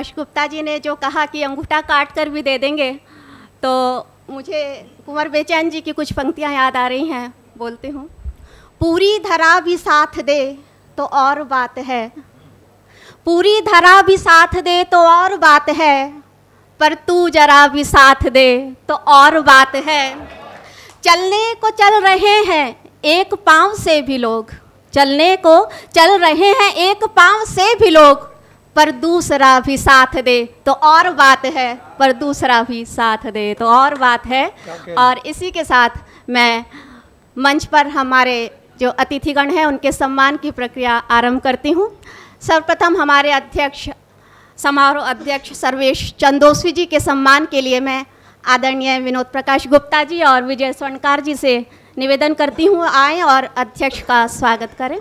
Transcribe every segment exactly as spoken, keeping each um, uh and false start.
प्रकाश गुप्ता जी ने जो कहा कि अंगूठा काट कर भी दे देंगे, तो मुझे कुंवर बेचैन जी की कुछ पंक्तियां याद आ रही हैं, बोलती हूँ। पूरी धरा भी साथ दे तो और बात है, पूरी धरा भी साथ दे तो और बात है, पर तू जरा भी साथ दे तो और बात है। चलने को चल रहे हैं एक पाँव से भी लोग, चलने को चल रहे हैं एक पाँव से भी लोग, पर दूसरा भी साथ दे तो और बात है, पर दूसरा भी साथ दे तो और बात है। और इसी के साथ मैं मंच पर हमारे जो अतिथिगण हैं उनके सम्मान की प्रक्रिया आरंभ करती हूँ। सर्वप्रथम हमारे अध्यक्ष, समारोह अध्यक्ष सर्वेश चंदोस्वी जी के सम्मान के लिए मैं आदरणीय विनोद प्रकाश गुप्ता जी और विजय स्वर्णकार जी से निवेदन करती हूँ, आए और अध्यक्ष का स्वागत करें।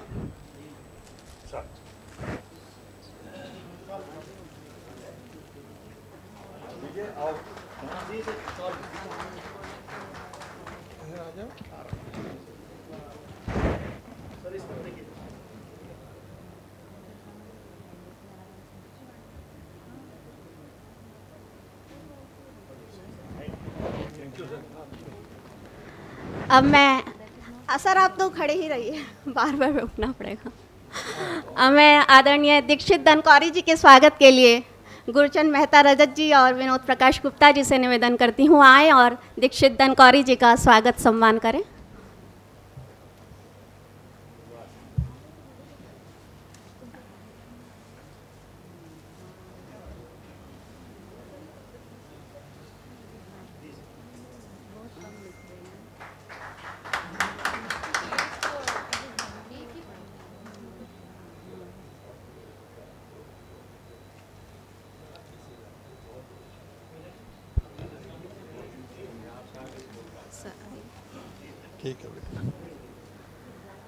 अब मैं सर आप तो खड़े ही रहिए, बार बार उठना पड़ेगा। अब मैं आदरणीय दीक्षित डंकौरी जी के स्वागत के लिए गुरचंद मेहता रजत जी और विनोद प्रकाश गुप्ता जी से निवेदन करती हूँ, आए और दीक्षित डंकौरी जी का स्वागत सम्मान करें।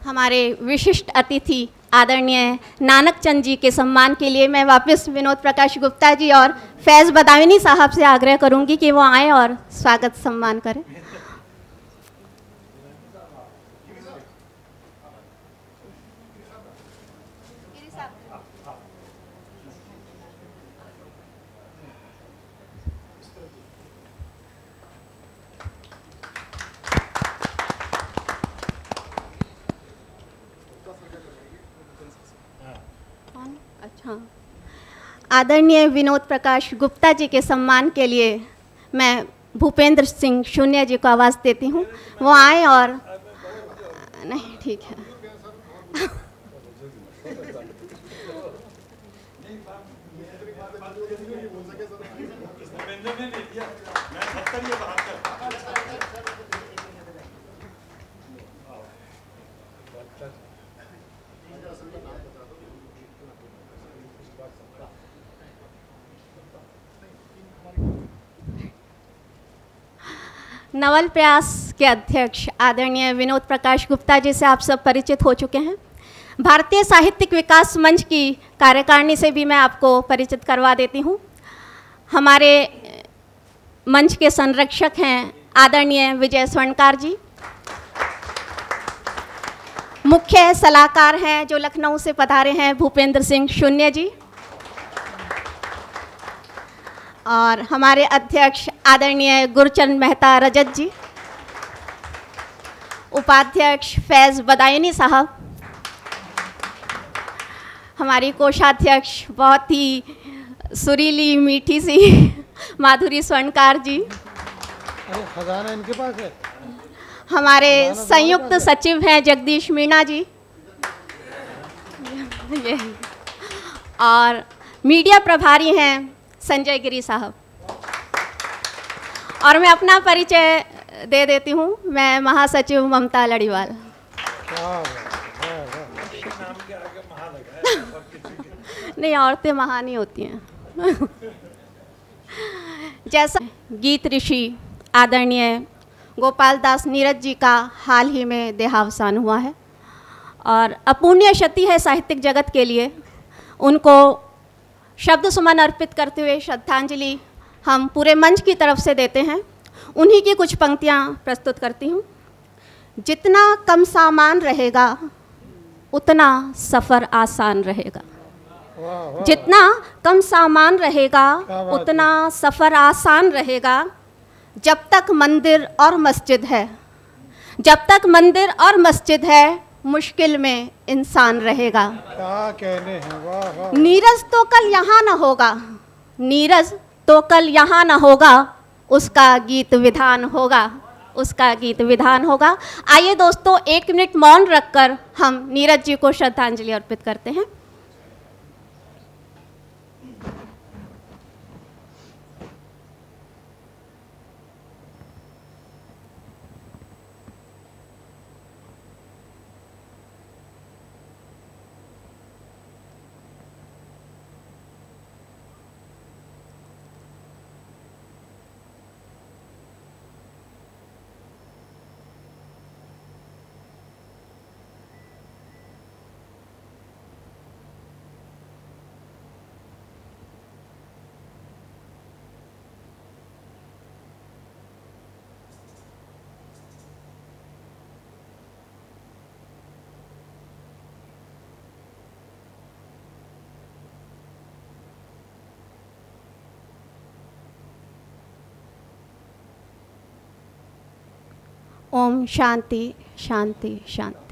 हमारे विशिष्ट अतिथि आदरणीय नानक चंद जी के सम्मान के लिए मैं वापस विनोद प्रकाश गुप्ता जी और फ़ैज़ बदायूनी साहब से आग्रह करूंगी कि वो आए और स्वागत सम्मान करें। आदरणीय विनोद प्रकाश गुप्ता जी के सम्मान के लिए मैं भूपेंद्र सिंह शून्य जी को आवाज़ देती हूँ, वो आए और नहीं ठीक है नवल प्रयास के अध्यक्ष आदरणीय विनोद प्रकाश गुप्ता जी से आप सब परिचित हो चुके हैं। भारतीय साहित्यिक विकास मंच की कार्यकारिणी से भी मैं आपको परिचित करवा देती हूँ। हमारे मंच के संरक्षक हैं आदरणीय विजय स्वर्णकार जी, मुख्य सलाहकार हैं जो लखनऊ से पधारे हैं भूपेंद्र सिंह शून्य जी, और हमारे अध्यक्ष आदरणीय गुरचंद मेहता रजत जी, उपाध्यक्ष फ़ैज़ बदायूनी साहब, हमारी कोषाध्यक्ष बहुत ही सुरीली मीठी सी माधुरी स्वर्णकार जी, अरे खजाना इनके पास है। हमारे संयुक्त सचिव हैं जगदीश मीणा जी, ये और मीडिया प्रभारी हैं संजय गिरी साहब। और मैं अपना परिचय दे देती हूँ, मैं महासचिव ममता लड़ीवाल। नहीं, औरतें महान ही होती हैं। जैसा गीत ऋषि आदरणीय गोपाल दास नीरज जी का हाल ही में देहावसान हुआ है और अपूर्णीय क्षति है साहित्यिक जगत के लिए, उनको शब्द सुमन अर्पित करते हुए श्रद्धांजलि हम पूरे मंच की तरफ से देते हैं। उन्हीं की कुछ पंक्तियाँ प्रस्तुत करती हूँ। जितना कम सामान रहेगा उतना सफ़र आसान रहेगा, जितना कम सामान रहेगा उतना सफ़र आसान रहेगा। जब तक मंदिर और मस्जिद है, जब तक मंदिर और मस्जिद है, मुश्किल में इंसान रहेगा। क्या कहने हैं, वाह वाह। नीरज तो कल यहाँ न होगा, नीरज तो कल यहाँ न होगा, उसका गीत विधान होगा, उसका गीत विधान होगा। आइए दोस्तों, एक मिनट मौन रखकर हम नीरज जी को श्रद्धांजलि अर्पित करते हैं। ओम शांति शांति शांति।